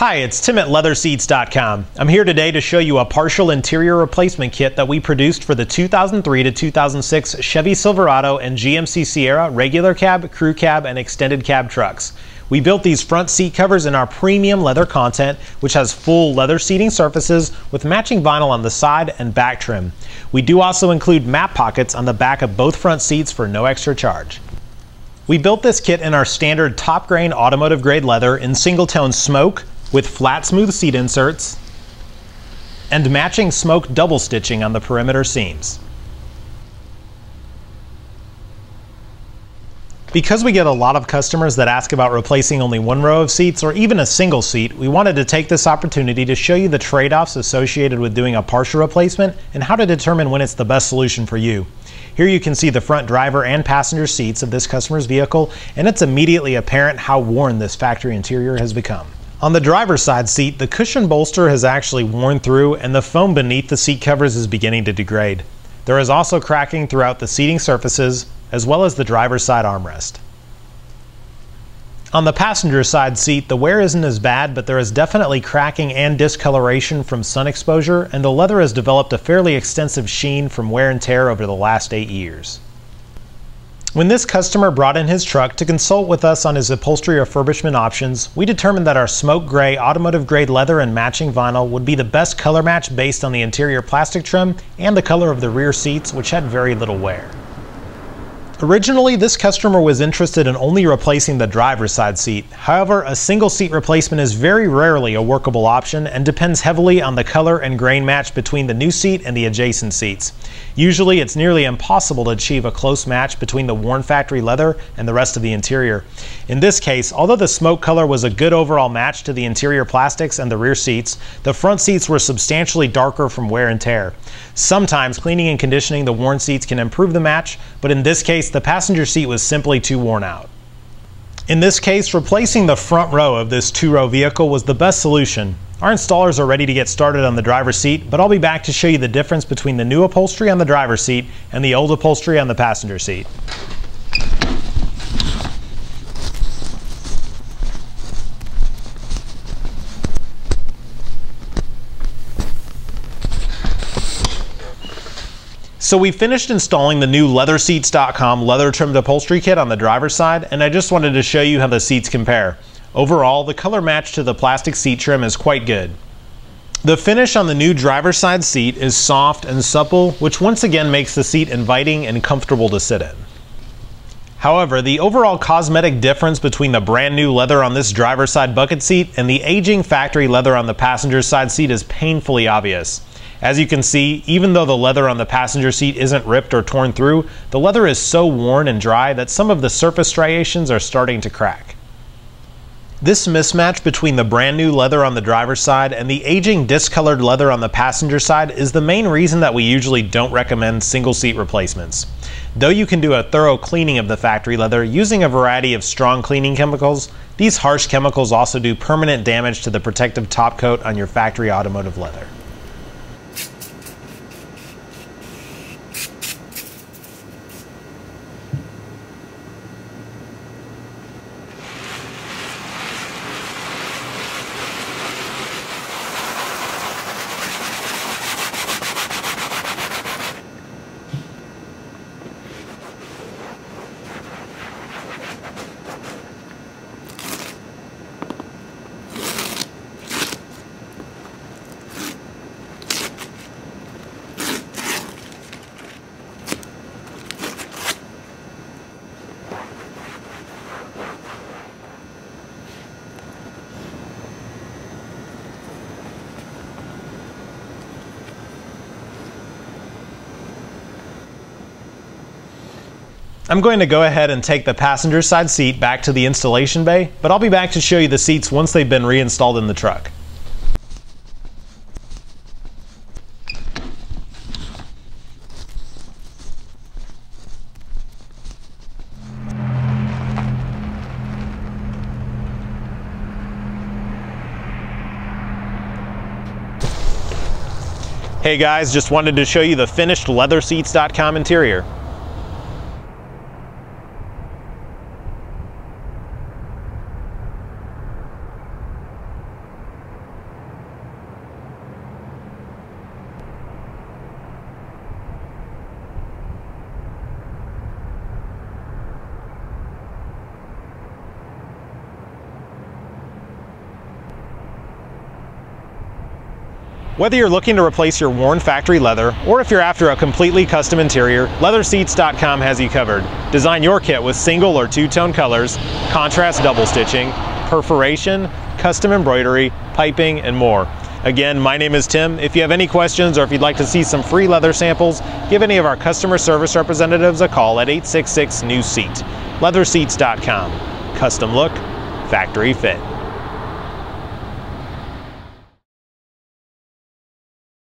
Hi, it's Tim at LeatherSeats.com. I'm here today to show you a partial interior replacement kit that we produced for the 2003 to 2006 Chevy Silverado and GMC Sierra regular cab, crew cab, and extended cab trucks. We built these front seat covers in our premium leather content, which has full leather seating surfaces with matching vinyl on the side and back trim. We do also include map pockets on the back of both front seats for no extra charge. We built this kit in our standard top grain automotive grade leather in single tone smoke, with flat smooth seat inserts and matching smoke double stitching on the perimeter seams. Because we get a lot of customers that ask about replacing only one row of seats or even a single seat, we wanted to take this opportunity to show you the trade-offs associated with doing a partial replacement and how to determine when it's the best solution for you. Here you can see the front driver and passenger seats of this customer's vehicle, and it's immediately apparent how worn this factory interior has become. On the driver's side seat, the cushion bolster has actually worn through and the foam beneath the seat covers is beginning to degrade. There is also cracking throughout the seating surfaces as well as the driver's side armrest. On the passenger side seat, the wear isn't as bad, but there is definitely cracking and discoloration from sun exposure, and the leather has developed a fairly extensive sheen from wear and tear over the last 8 years. When this customer brought in his truck to consult with us on his upholstery refurbishment options, we determined that our smoke gray automotive grade leather and matching vinyl would be the best color match based on the interior plastic trim and the color of the rear seats, which had very little wear. Originally, this customer was interested in only replacing the driver's side seat. However, a single seat replacement is very rarely a workable option and depends heavily on the color and grain match between the new seat and the adjacent seats. Usually, it's nearly impossible to achieve a close match between the worn factory leather and the rest of the interior. In this case, although the smoke color was a good overall match to the interior plastics and the rear seats, the front seats were substantially darker from wear and tear. Sometimes cleaning and conditioning the worn seats can improve the match, but in this case, the passenger seat was simply too worn out. In this case, replacing the front row of this two-row vehicle was the best solution. Our installers are ready to get started on the driver's seat, but I'll be back to show you the difference between the new upholstery on the driver's seat and the old upholstery on the passenger seat. So we finished installing the new LeatherSeats.com leather trimmed upholstery kit on the driver's side, and I just wanted to show you how the seats compare. Overall, the color match to the plastic seat trim is quite good. The finish on the new driver's side seat is soft and supple, which once again makes the seat inviting and comfortable to sit in. However, the overall cosmetic difference between the brand new leather on this driver's side bucket seat and the aging factory leather on the passenger side seat is painfully obvious. As you can see, even though the leather on the passenger seat isn't ripped or torn through, the leather is so worn and dry that some of the surface striations are starting to crack. This mismatch between the brand new leather on the driver's side and the aging discolored leather on the passenger side is the main reason that we usually don't recommend single seat replacements. Though you can do a thorough cleaning of the factory leather using a variety of strong cleaning chemicals, these harsh chemicals also do permanent damage to the protective top coat on your factory automotive leather. I'm going to go ahead and take the passenger side seat back to the installation bay, but I'll be back to show you the seats once they've been reinstalled in the truck. Hey guys, just wanted to show you the finished LeatherSeats.com interior. Whether you're looking to replace your worn factory leather, or if you're after a completely custom interior, LeatherSeats.com has you covered. Design your kit with single or two-tone colors, contrast double stitching, perforation, custom embroidery, piping, and more. Again, my name is Tim. If you have any questions or if you'd like to see some free leather samples, give any of our customer service representatives a call at 866-NEW-SEAT. LeatherSeats.com. Custom look, factory fit.